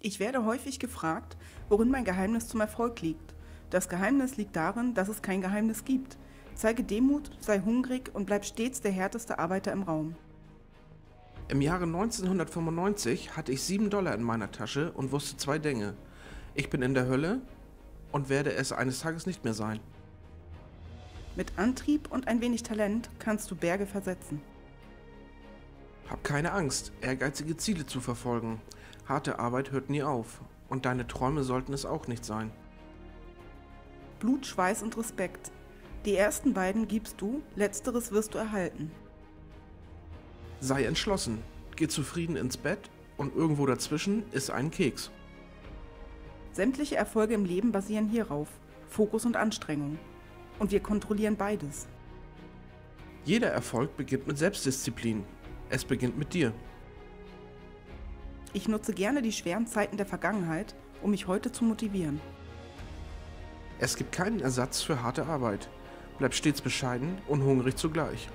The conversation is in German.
Ich werde häufig gefragt, worin mein Geheimnis zum Erfolg liegt. Das Geheimnis liegt darin, dass es kein Geheimnis gibt. Zeige Demut, sei hungrig und bleib stets der härteste Arbeiter im Raum. Im Jahre 1995 hatte ich $7 in meiner Tasche und wusste zwei Dinge. Ich bin in der Hölle und werde es eines Tages nicht mehr sein. Mit Antrieb und ein wenig Talent kannst du Berge versetzen. Hab keine Angst, ehrgeizige Ziele zu verfolgen. Harte Arbeit hört nie auf. Und deine Träume sollten es auch nicht sein. Blut, Schweiß und Respekt. Die ersten beiden gibst du, letzteres wirst du erhalten. Sei entschlossen, geh zufrieden ins Bett und irgendwo dazwischen ist ein Keks. Sämtliche Erfolge im Leben basieren hierauf, Fokus und Anstrengung. Und wir kontrollieren beides. Jeder Erfolg beginnt mit Selbstdisziplin. Es beginnt mit dir. Ich nutze gerne die schweren Zeiten der Vergangenheit, um mich heute zu motivieren. Es gibt keinen Ersatz für harte Arbeit. Bleib stets bescheiden und hungrig zugleich.